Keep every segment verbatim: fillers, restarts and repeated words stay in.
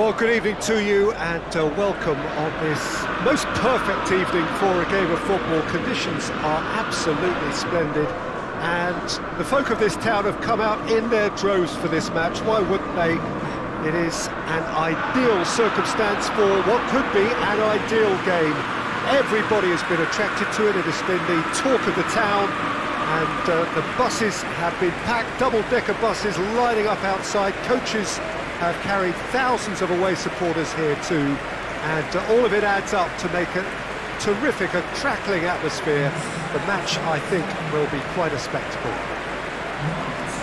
Well, good evening to you and uh, welcome on this most perfect evening for a game of football. Conditions are absolutely splendid and the folk of this town have come out in their droves for this match. Why wouldn't they? It is an ideal circumstance for what could be an ideal game. Everybody has been attracted to it. It has been the talk of the town and uh, the buses have been packed, double-decker buses lining up outside. Coaches have carried thousands of away supporters here too, and uh, all of it adds up to make a terrific, a crackling atmosphere. The match, I think, will be quite a spectacle.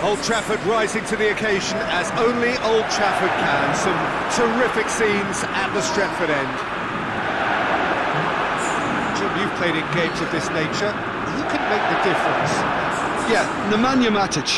Old Trafford rising to the occasion as only Old Trafford can. Some terrific scenes at the Stretford end. Jim, you've played in games of this nature. Who can make the difference? Yeah, Nemanja Matic.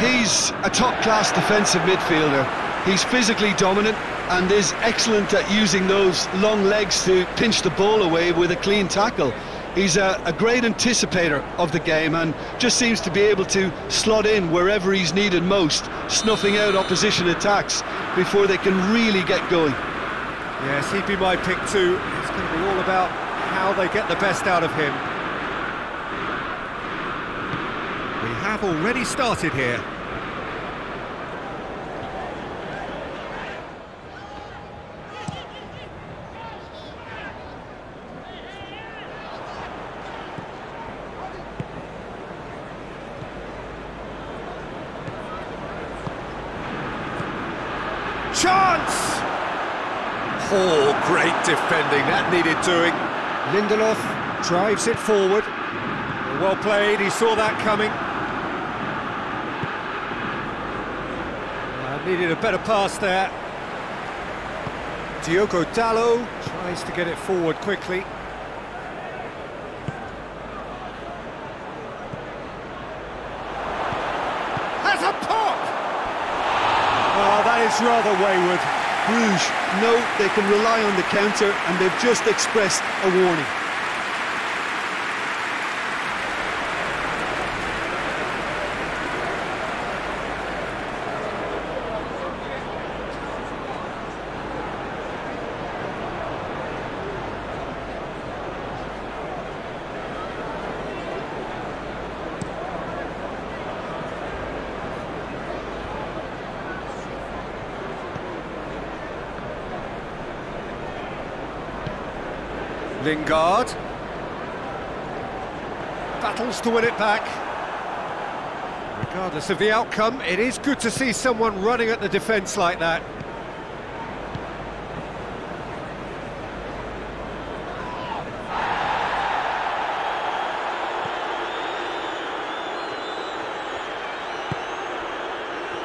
He's a top-class defensive midfielder. He's physically dominant and is excellent at using those long legs to pinch the ball away with a clean tackle. He's a, a great anticipator of the game and just seems to be able to slot in wherever he's needed most, snuffing out opposition attacks before they can really get going. Yes, he'd be my pick too. It's going to be all about how they get the best out of him. We have already started here. Chance! Oh, great defending, that needed doing. Lindelof drives it forward. Well played, he saw that coming. Uh, needed a better pass there. Diogo Dalot tries to get it forward quickly. It's rather wayward. Bruges know they can rely on the counter, and they've just expressed a warning. Lingard battles to win it back. Regardless of the outcome, it is good to see someone running at the defence like that.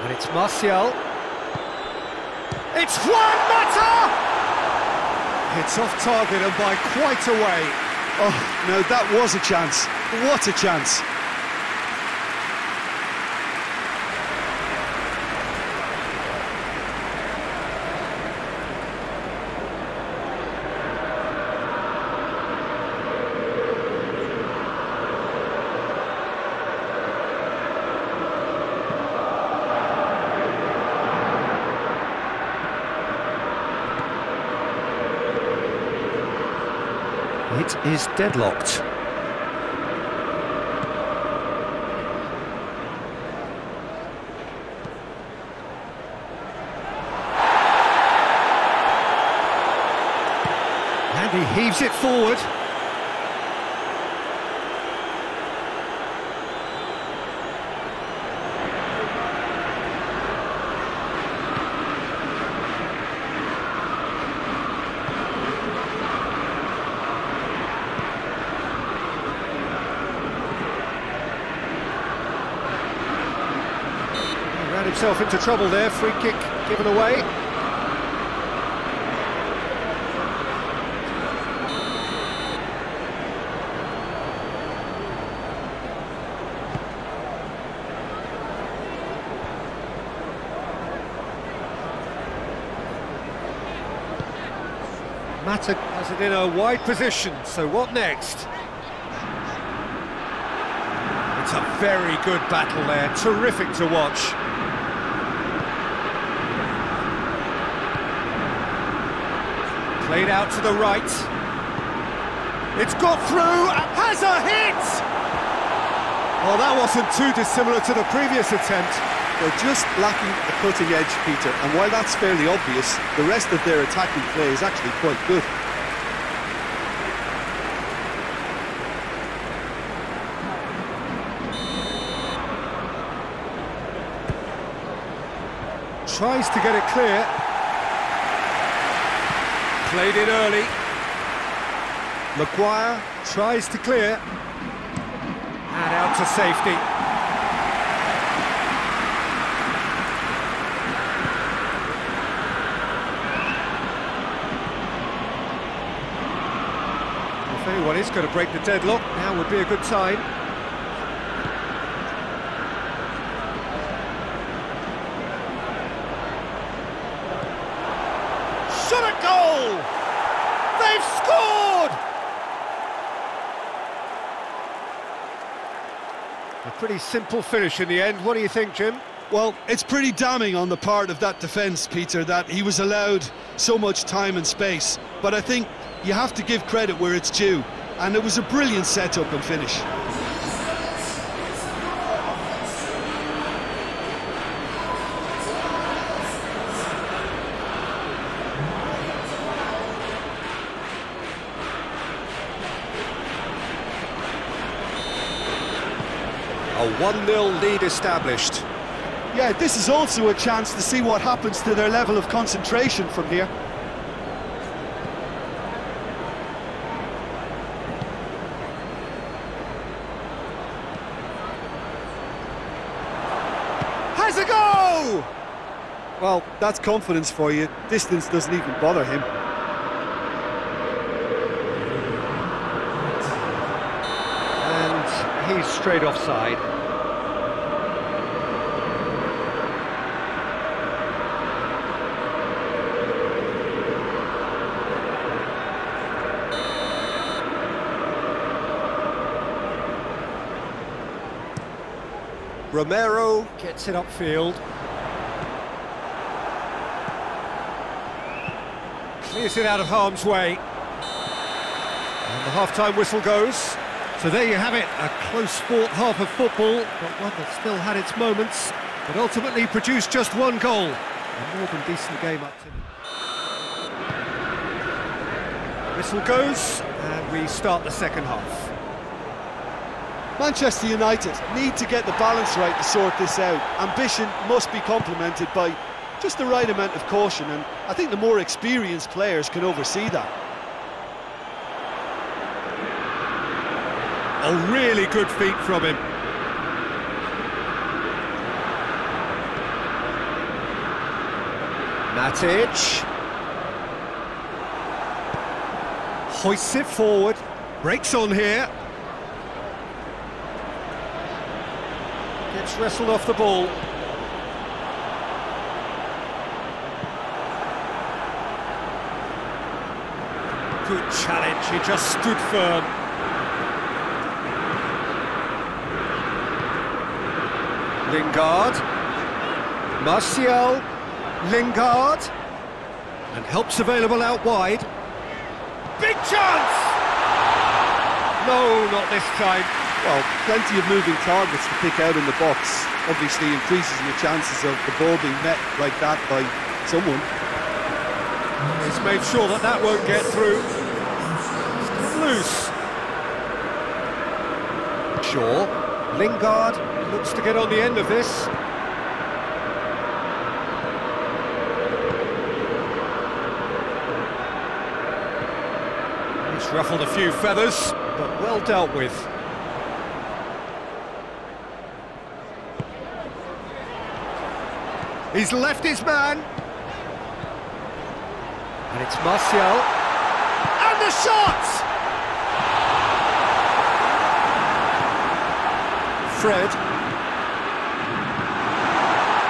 And it's Martial. It's Juan Mata! It's off target and by quite a way. Oh, no, that was a chance. What a chance. It is deadlocked. And he heaves it forward. Himself into trouble there. Free kick given away. Mata has it in a wide position, so what next? It's a very good battle there, terrific to watch. Played out to the right. It's got through and has a hit! Well, that wasn't too dissimilar to the previous attempt. They're just lacking a cutting edge, Peter, and while that's fairly obvious, the rest of their attacking play is actually quite good. Tries to get it clear. Played it early. Maguire tries to clear. And out to safety. If anyone is going to break the deadlock, now would be a good time. Pretty simple finish in the end. What do you think, Jim? Well, it's pretty damning on the part of that defence, Peter, that he was allowed so much time and space. But I think you have to give credit where it's due. And it was a brilliant setup and finish. one nil lead established. Yeah, this is also a chance to see what happens to their level of concentration from here. Has a go! Well, that's confidence for you. Distance doesn't even bother him. And he's straight offside. Romero gets it upfield. Clears it out of harm's way. And the half-time whistle goes. So there you have it, a close sport half of football, but one that still had its moments, but ultimately produced just one goal. A more than decent game up to now. Whistle goes, and we start the second half. Manchester United need to get the balance right to sort this out. Ambition must be complemented by just the right amount of caution, and I think the more experienced players can oversee that. A really good feat from him. Matic. Hoists it forward, breaks on here. Wrestled off the ball. Good challenge, he just stood firm. Lingard. Martial. Lingard. And help's available out wide. Big chance! No, not this time. Well, plenty of moving targets to pick out in the box. Obviously increases the chances of the ball being met like that by someone. He's made sure that that won't get through. Loose. Shaw. Lingard looks to get on the end of this. He's ruffled a few feathers, but well dealt with. He's left his man. And it's Martial. And the shot! Fred.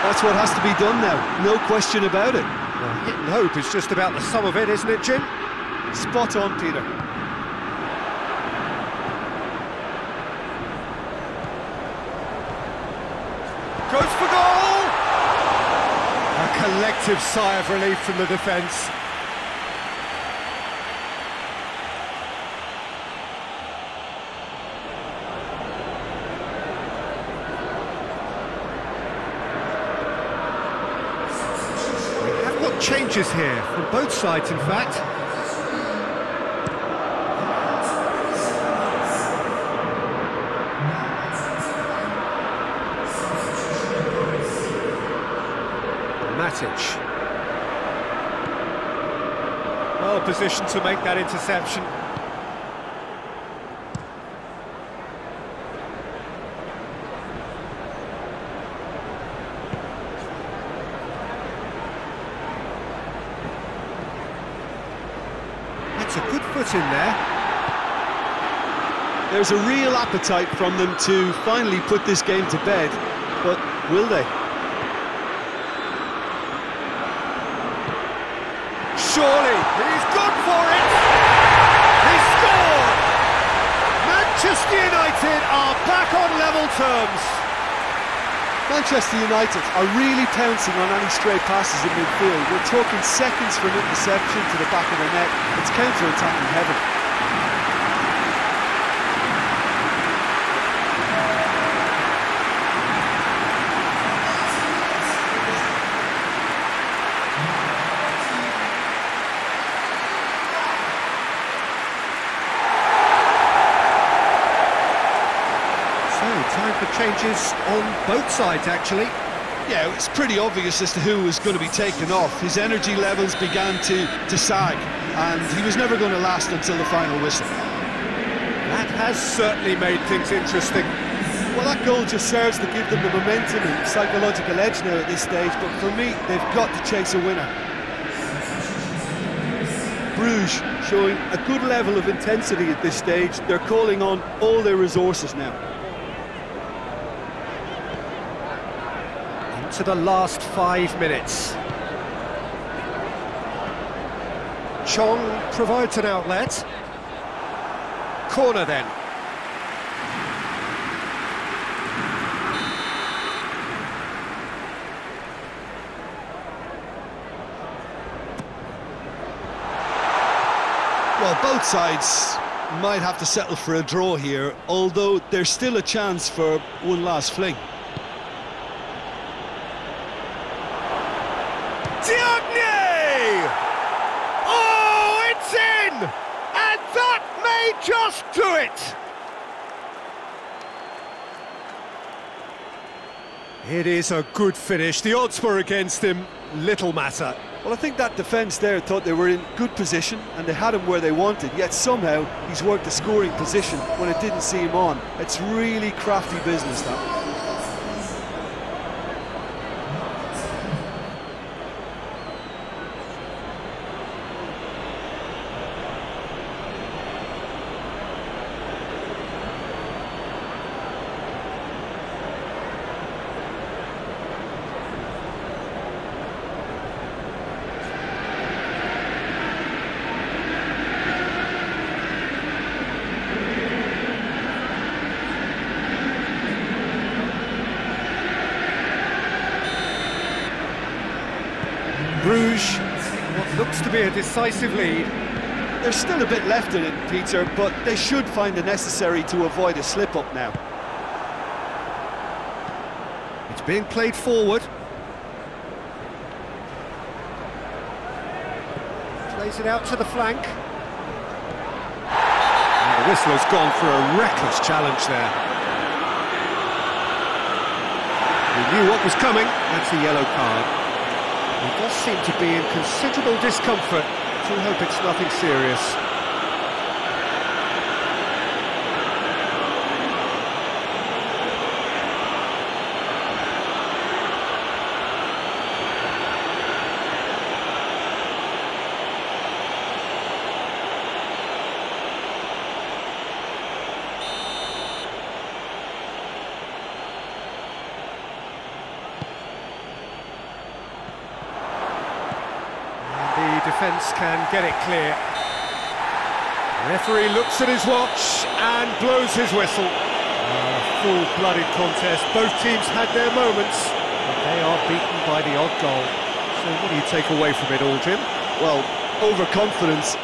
That's what has to be done now. No question about it. Well, hit and hope is just about the sum of it, isn't it, Jim? Spot on, Peter. Goes for goal! Collective sigh of relief from the defence. Big changes here from both sides, in fact. Matic. Well positioned to make that interception. A good foot in there. There's a real appetite from them to finally put this game to bed, but will they? Surely, he's gone for it! He scored! Manchester United are back on level terms. Manchester United are really pouncing on any stray passes in midfield. We're talking seconds from interception to the back of the net. It's counter-attacking heaven. For changes on both sides, actually. Yeah, it's pretty obvious as to who was going to be taken off. His energy levels began to, to sag, and he was never going to last until the final whistle. That has certainly made things interesting. Well, that goal just serves to give them the momentum and psychological edge now at this stage, but for me, they've got to chase a winner. Bruges showing a good level of intensity at this stage. They're calling on all their resources now. To the last five minutes. Chong provides an outlet. Corner then. Well, both sides might have to settle for a draw here, although there's still a chance for one last fling. Diagne! Oh, it's in! And that may just do it! It is a good finish. The odds were against him. Little matter. Well, I think that defence there thought they were in good position and they had him where they wanted, yet somehow he's worked a scoring position when it didn't see him on. It's really crafty business, that. Bruges, what looks to be a decisive lead. There's still a bit left in it, Peter, but they should find the necessary to avoid a slip-up now. It's being played forward. Plays it out to the flank. And the whistler's gone for a reckless challenge there. He knew what was coming. That's a yellow card. He does seem to be in considerable discomfort. Do hope it's nothing serious. Defence can get it clear. The referee looks at his watch and blows his whistle. A full-blooded contest. Both teams had their moments, but they are beaten by the odd goal. So what do you take away from it all, Jim? Well, overconfidence